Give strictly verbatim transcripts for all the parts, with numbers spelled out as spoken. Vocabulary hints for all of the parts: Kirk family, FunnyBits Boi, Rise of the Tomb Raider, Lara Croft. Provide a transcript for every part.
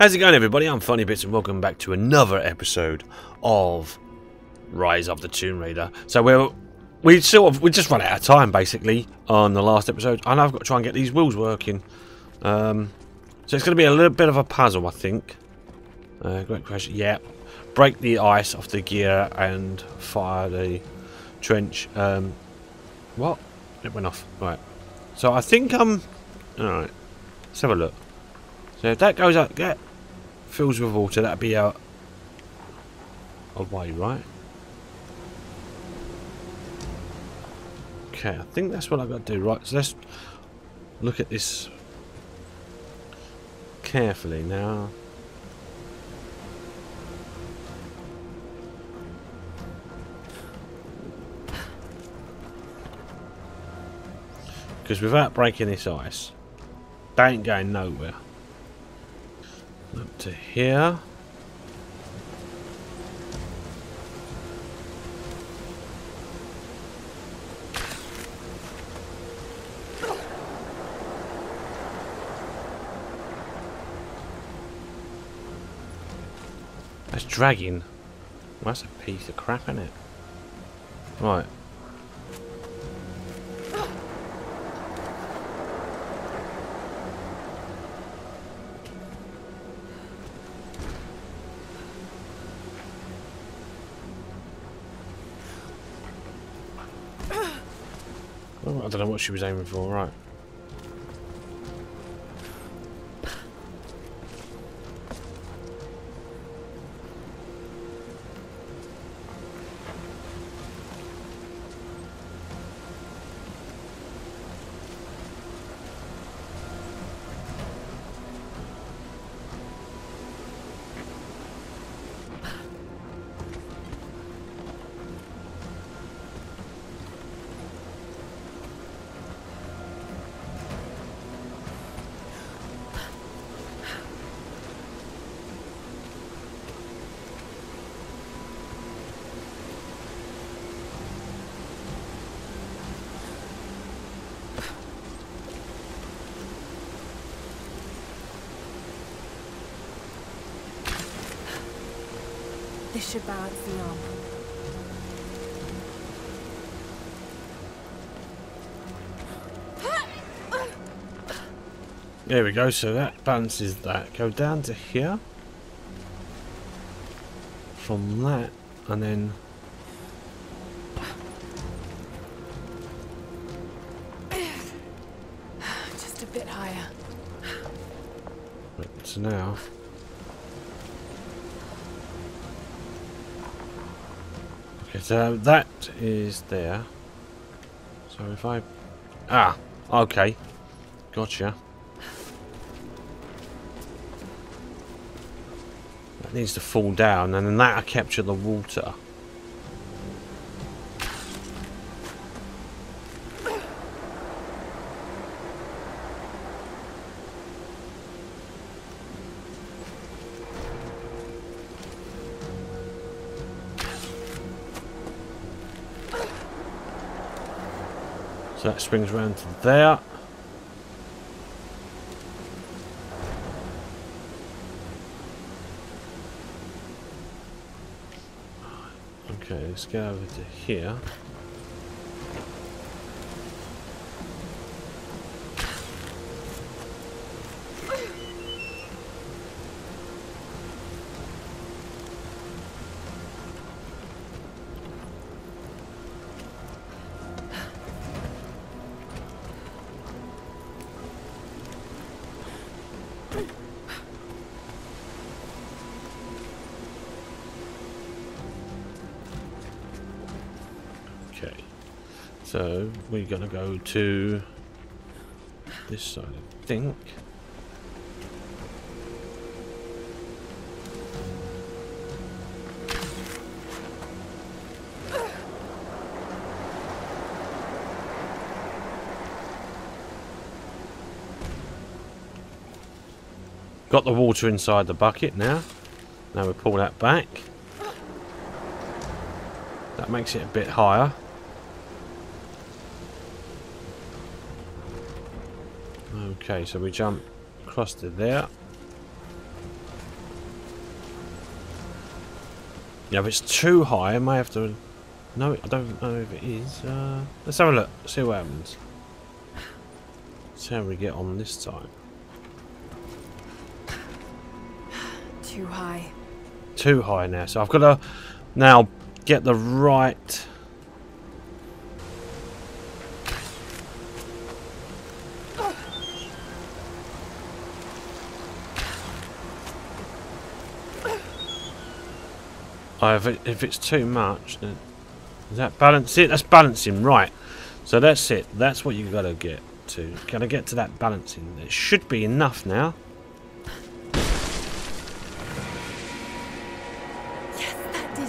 How's it going, everybody? I'm FunnyBits and welcome back to another episode of Rise of the Tomb Raider. So we're we sort of we just run out of time basically on the last episode, and I've got to try and get these wheels working. Um, so it's going to be a little bit of a puzzle, I think. Uh, great question. Yeah, break the ice off the gear and fire the trench. Um, what? It went off. Right. So I think um. All right. Let's have a look. So if that goes up, get. Yeah. Fills with water, that'd be out away, right? Okay, I think that's what I've got to do, right? So let's look at this carefully now. Because without breaking this ice, they ain't going nowhere. Up to here. That's dragging. Well, that's a piece of crap, isn't it? Right. I don't know what she was aiming for, right. This should balance the arm. There we go, so that balances that. Go down to here. From that, and then... just a bit higher. Right, so now... okay, so that is there. So if I... ah, okay. Gotcha. That needs to fall down, and then that I capture the water. So that springs round to there. Okay, let's go over to here. Okay, so we're gonna go to this side, I think. Got the water inside the bucket now. Now we pull that back. That makes it a bit higher. Okay, so we jump across to there. Yeah, if it's too high, I may have to... No, I don't know if it is. Uh, let's have a look, see what happens. See how we get on this time. Too high. Too high now, so I've got to now get the right... Oh, if, it, if it's too much, then does that balance it? That's balancing, right. So that's it. That's what you've got to get to. Got to get to that balancing. It should be enough now. Yes, that did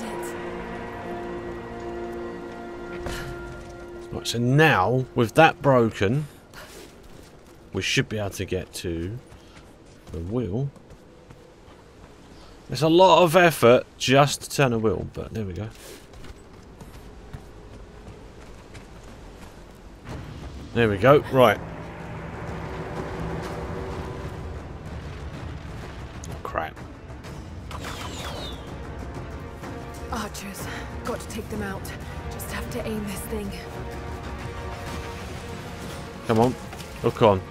it. Right, so now, with that broken, we should be able to get to the wheel. It's a lot of effort just to turn a wheel, but there we go. There we go, right. Oh, crap. Archers, got to take them out. Just have to aim this thing. Come on, look on.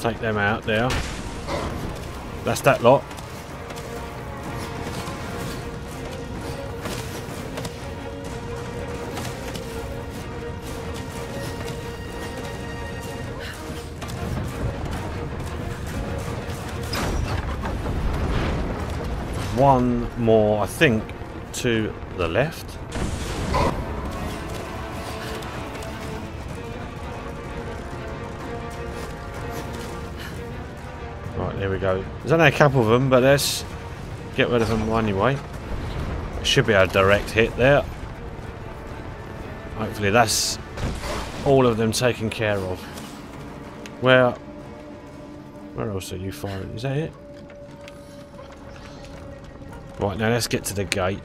Take them out there. That's that lot. One more, I think, to the left. Here we go. There's only a couple of them, but let's get rid of them anyway. It should be a direct hit there. Hopefully that's all of them taken care of. Where where else are you firing? Is that it? Right, now let's get to the gate.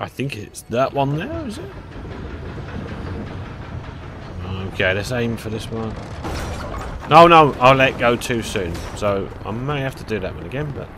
I think it's that one there, is it? Okay, let's aim for this one. No, no, I'll let go too soon. So I may have to do that one again, but...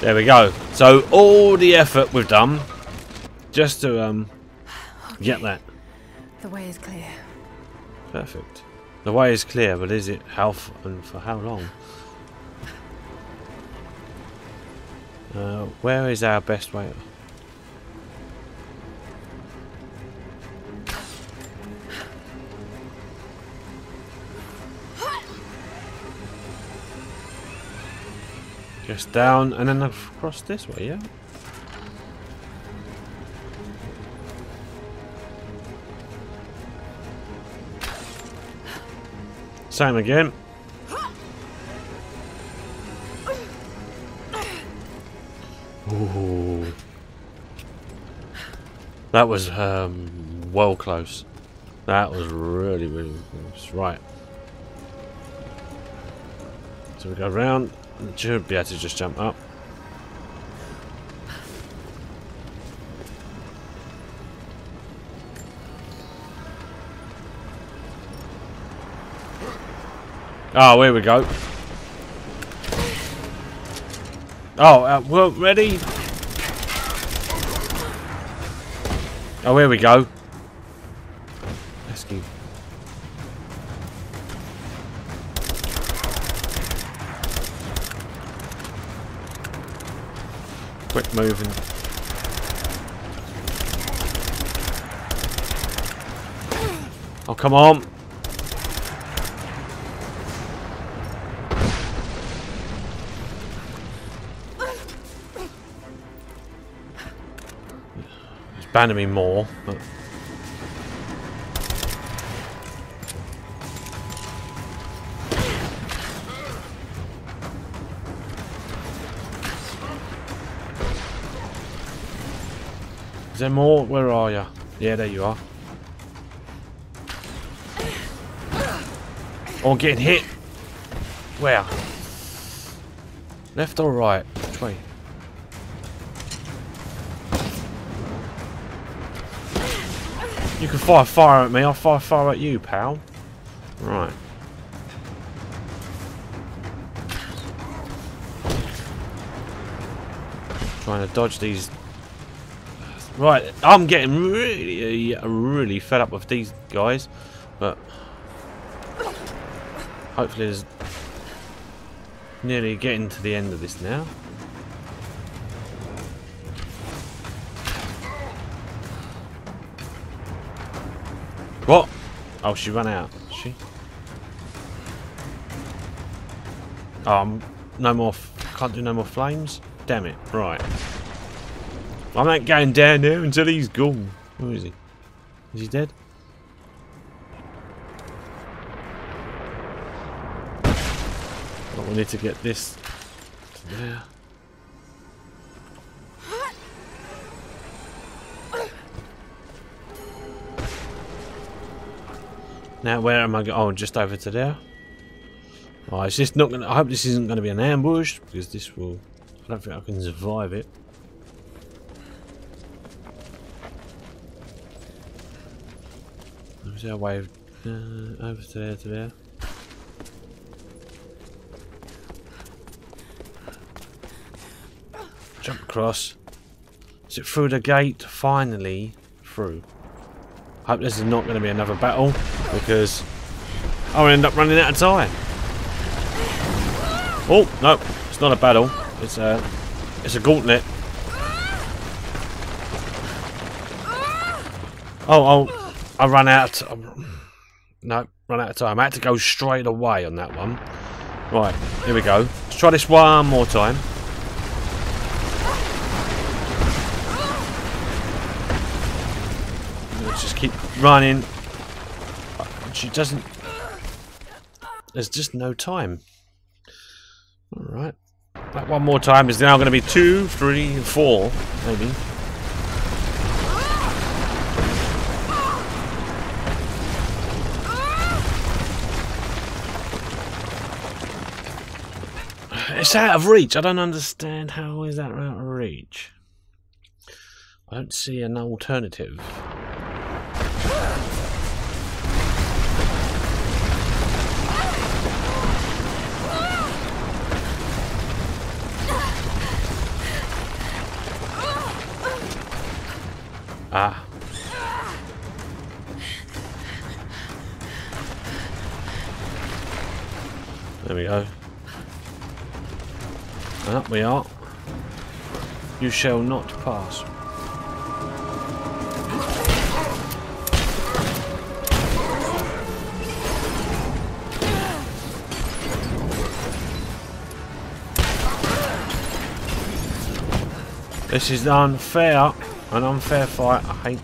There we go. So all the effort we've done just to um, okay. get that. The way is clear. Perfect. The way is clear, but is it how f and for how long? Uh, where is our best way? Just down and then across this way, yeah? Same again. Ooh. That was um, well close. That was really, really close. Right. So we go round. Should be able to just jump up. Oh, here we go. Oh, uh, we're ready. Oh, here we go. Rescue. Quick moving. Oh, come on. Let's banner me more, but... Is there more? Where are you? Yeah, there you are. Oh, I'm getting hit! Where? Left or right? Which way? You can fire fire at me, I'll fire fire at you, pal. Right. Trying to dodge these... Right, I'm getting really, really fed up with these guys, but hopefully there's nearly getting to the end of this now. What? Oh, she ran out, did she? Um, no more, f can't do no more flames? Damn it, right. I'm not going down there until he's gone. Where is he? Is he dead? Oh, we need to get this to there. Now where am I going? Oh, just over to there. Oh, it's just not gonna I hope this isn't gonna be an ambush, because this will I don't think I can survive it. Our wave uh, over to there, to there. Jump across. Is it through the gate? Finally through. I hope this is not going to be another battle, because I'll end up running out of time. Oh no, it's not a battle. It's a it's a gauntlet. Oh oh. I ran out. Um, no, run out of time. I had to go straight away on that one. Right, here we go. Let's try this one more time. Let's just keep running. She doesn't. There's just no time. All right. That one more time is now going to be two, three, four, maybe. It's out of reach. I don't understand how is that out of reach. I don't see an alternative. Ah. There we go. And up we are. You shall not pass. This is unfair. An unfair fight. I hate.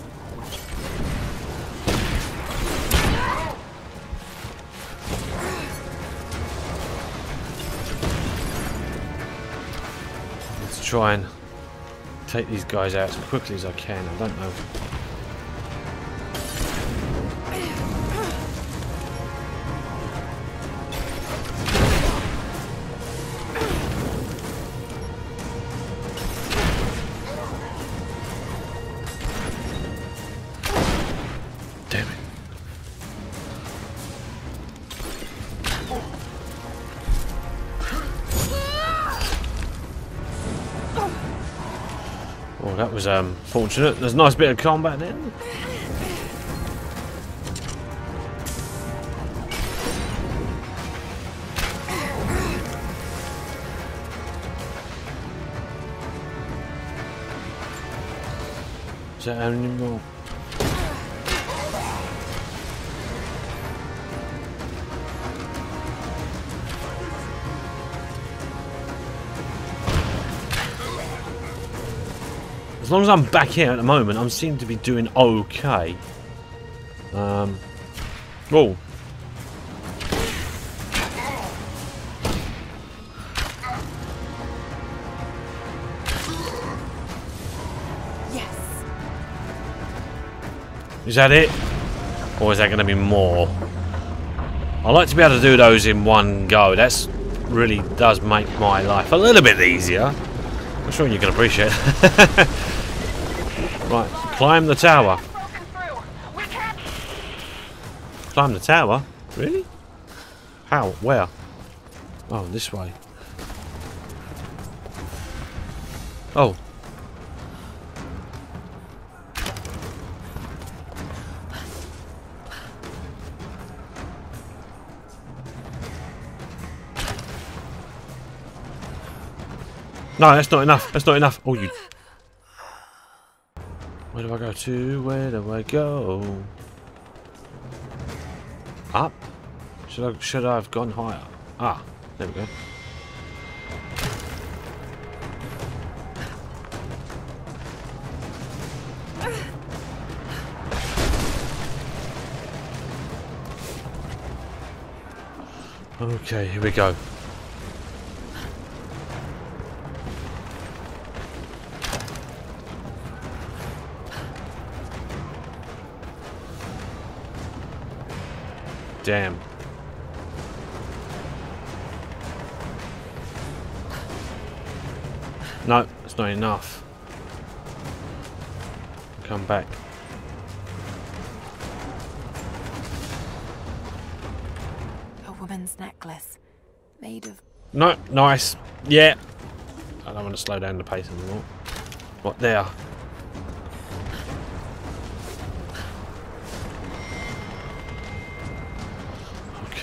Try and take these guys out as quickly as I can. I don't know. Damn it. That was um, fortunate. There's a nice bit of combat there. Is there any more? As long as I'm back here at the moment, I seem to be doing okay. Um. Oh. Yes. Is that it? Or is that going to be more? I like to be able to do those in one go. That's really does make my life a little bit easier. I'm sure you can appreciate it. Right, climb the tower. Climb the tower? Really? How? Where? Oh, this way. Oh. No, that's not enough. That's not enough. Oh, you. Where do I go to? Where do I go? Up? Should I, should I have gone higher? Ah, there we go. Okay, here we go. Damn. No, it's not enough. Come back. A woman's necklace made of. No, nice. Yeah. I don't want to slow down the pace anymore. What there?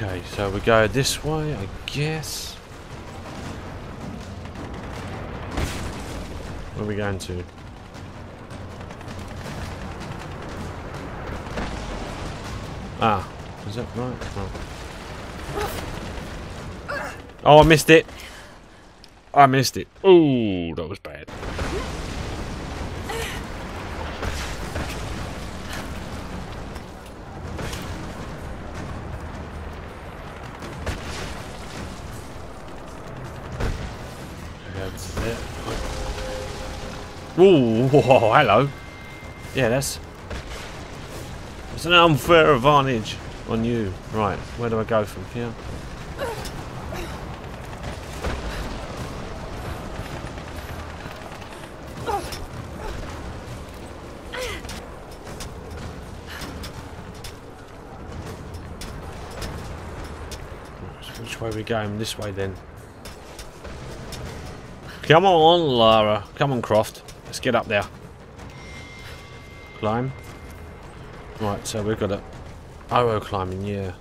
Okay, so we go this way, I guess. Where are we going to? Ah, is that right? Oh, oh I missed it. I missed it. Ooh, that was bad. Ooh, whoa, hello. Yeah, that's... It's an unfair advantage on you. Right, where do I go from here? Which way are we going? This way then. Come on, Lara. Come on, Croft. Let's get up there. Climb. Right, so we've got a arrow climbing, yeah.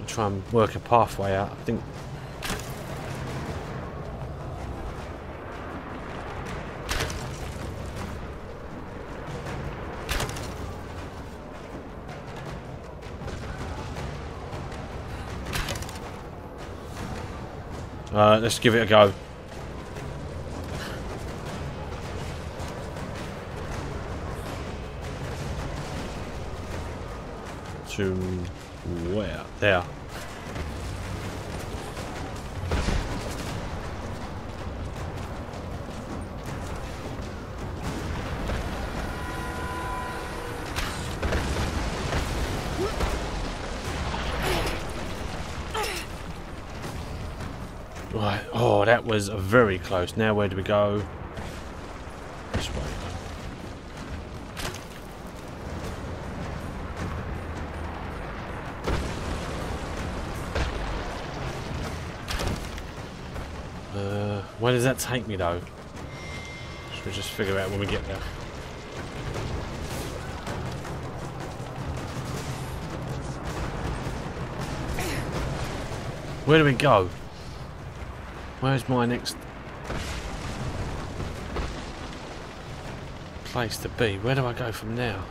I'll try and work a pathway out, I think. Uh, let's give it a go. To where? There. Right. Oh, that was very close. Now, where do we go? This way. Where does that take me though? Should we just figure out when we get there? Where do we go? Where's my next place to be? Where do I go from now?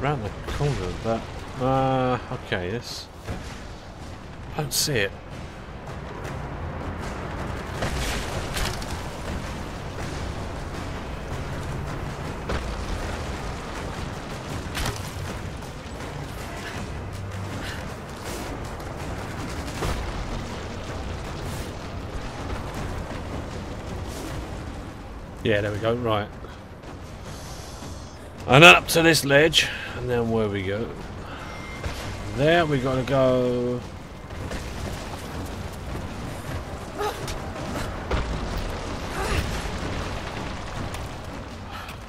Round the corner of that. Uh, okay, this. I don't see it. Yeah, there we go, right. And up to this ledge, and then where we go? There, we gotta go...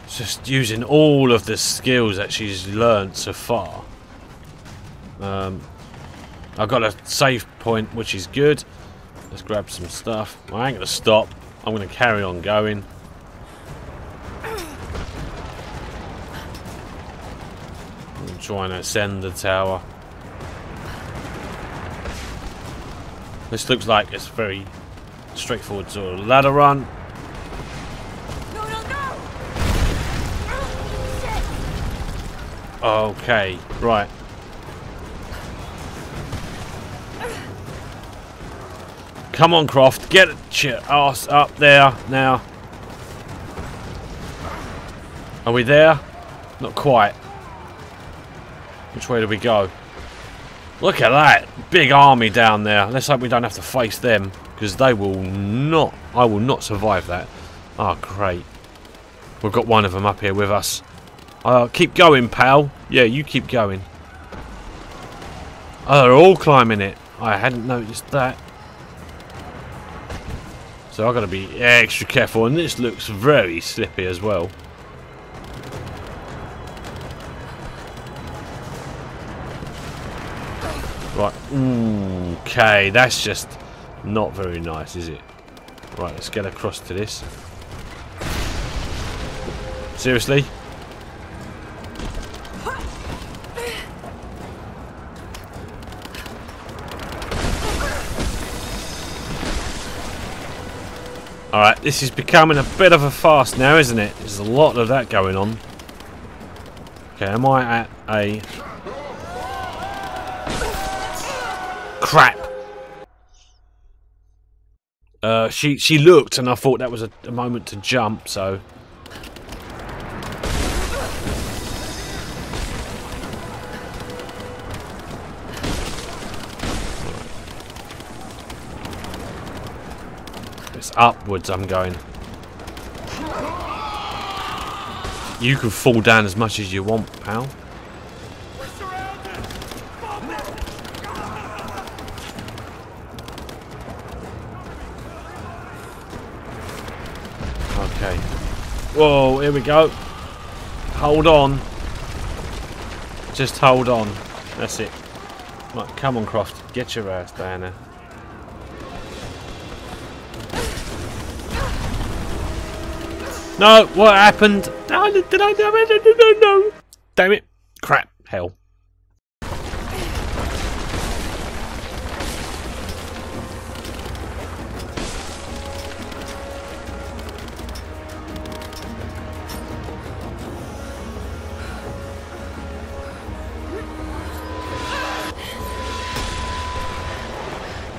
Just using all of the skills that she's learned so far. Um, I've got a save point, which is good. Let's grab some stuff. I ain't gonna stop. I'm gonna carry on going. I'm trying to ascend the tower. This looks like it's a very straightforward sort of ladder run. Okay, right. Come on, Croft, get your ass up there now. Are we there? Not quite. Which way do we go? Look at that big army down there. Let's hope we don't have to face them, because they will not. I will not survive that. Oh, great. We've got one of them up here with us. Uh, keep going, pal. Yeah, you keep going. Oh, they're all climbing it. I hadn't noticed that. So I've got to be extra careful. And this looks very slippy as well. Right. Ooh, okay, that's just not very nice, is it? Right, let's get across to this. Seriously? Alright, this is becoming a bit of a fast now, isn't it? There's a lot of that going on. Okay, am I at a... Crap! Uh, she, she looked and I thought that was a, a moment to jump, so... Upwards I'm going. You can fall down as much as you want, pal. Okay. Whoa, here we go. Hold on. Just hold on. That's it. Right, come on, Croft. Get your ass down there. No, what happened? No, did I do it? No, no, no. Damn it. Crap. Hell.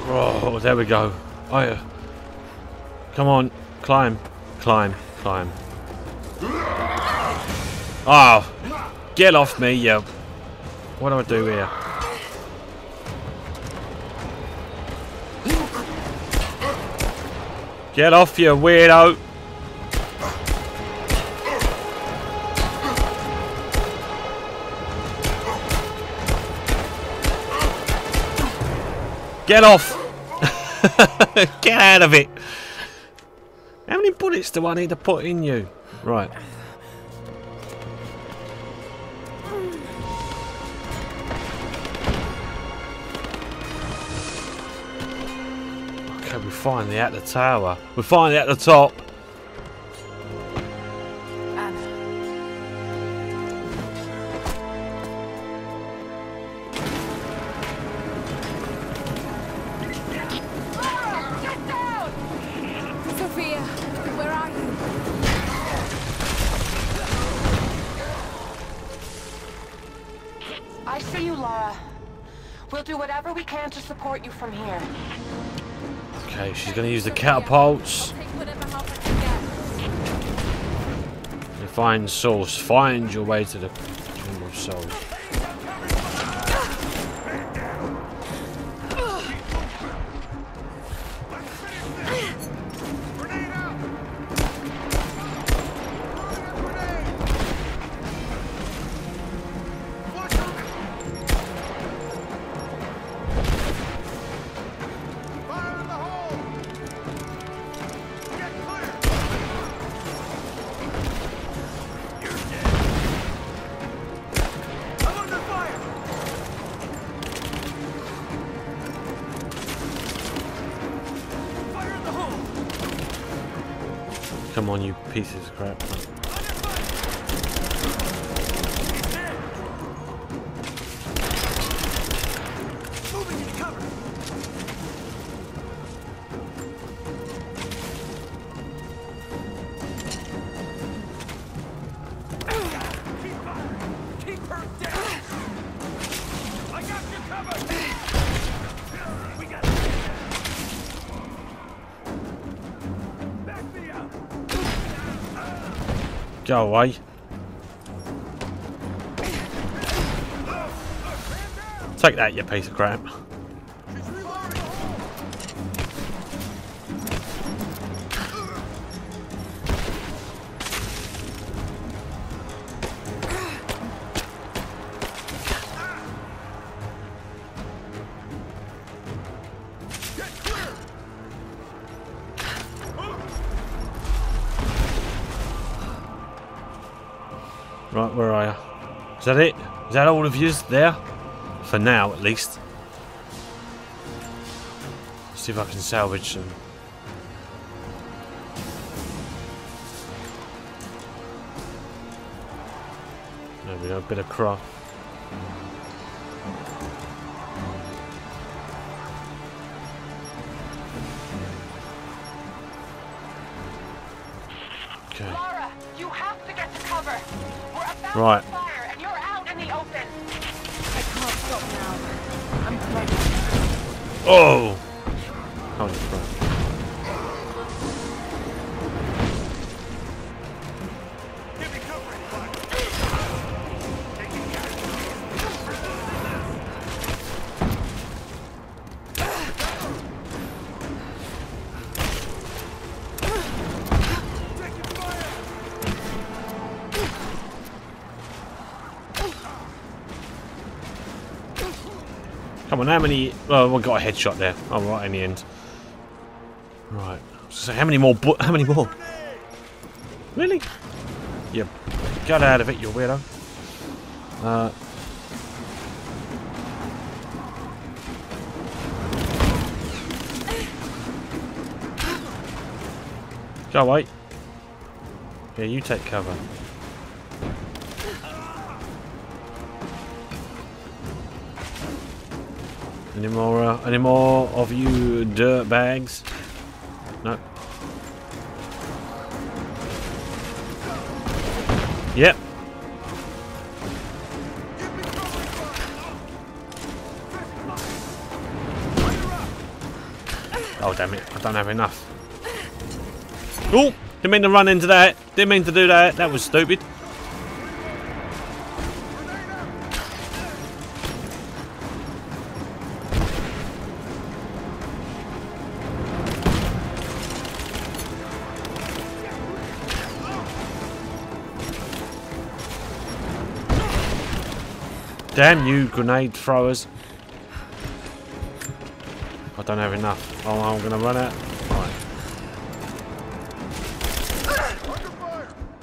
Oh, there we go. Oh, yeah. Come on. Climb. Climb. Time. Oh, get off me, you. What do I do here? Get off, you weirdo. Get off. Get out of it. How many bullets do I need to put in you? Right. Okay, we're finally at the tower. We're finally at the top. I see you, Lara. We'll do whatever we can to support you from here. Okay, she's going to use the catapults. Find souls. Find your way to the Tomb of Souls. Come on, you pieces of crap. Go away. Take that, you piece of crap. Right, where are you? Is that it? Is that all of yous there? For now, at least. Let's see if I can salvage them. There we go, a bit of craft. Okay. Right. Fire and you're out in the open. I can't stop now. I'm close. Oh. Holy crap. Give me cover. Come on, how many... Oh, we got a headshot there. Oh, right in the end. Right. So how many more... How many more? Really? You got out of it, you weirdo. Uh... Go away. Yeah, you take cover. Any more, uh, any more of you dirt bags? No. Yep. Oh, damn it. I don't have enough. Oh, didn't mean to run into that. Didn't mean to do that. That was stupid. Damn you, grenade throwers. I don't have enough. Oh, I'm gonna run out. Right.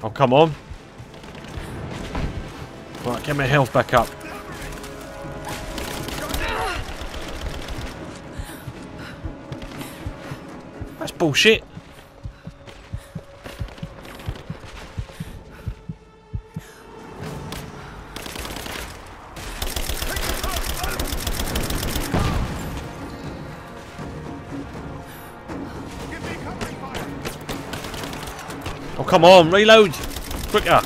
Oh, come on. Right, get my health back up. That's bullshit. Oh, come on, reload! Quicker!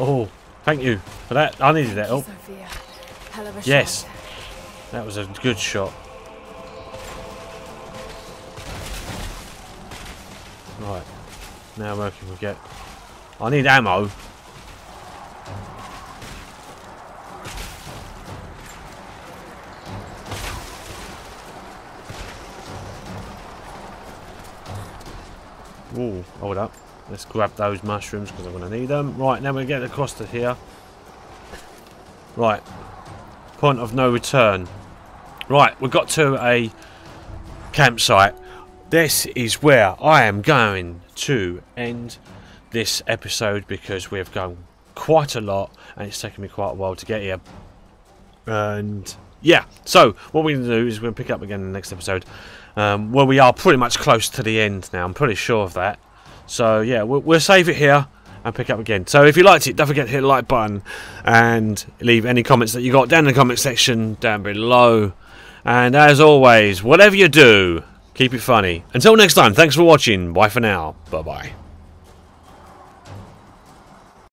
Oh, thank you for that. I needed that help. Yes, that was a good shot. Right, now where can we get? I need ammo. Ooh, hold up. Let's grab those mushrooms because I'm going to need them. Right, now we get across to here. Right. Point of no return. Right, we've got to a campsite. This is where I am going to end this episode because we have gone quite a lot and it's taken me quite a while to get here. And yeah, so what we're going to do is we're going to pick up again in the next episode. Um, well, we are pretty much close to the end now. I'm pretty sure of that. So yeah, we'll, we'll save it here and pick up again. So if you liked it, don't forget to hit the like button and leave any comments that you got down in the comment section down below. And as always, whatever you do, keep it funny. Until next time, thanks for watching. Bye for now. Bye bye.